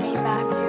feedback.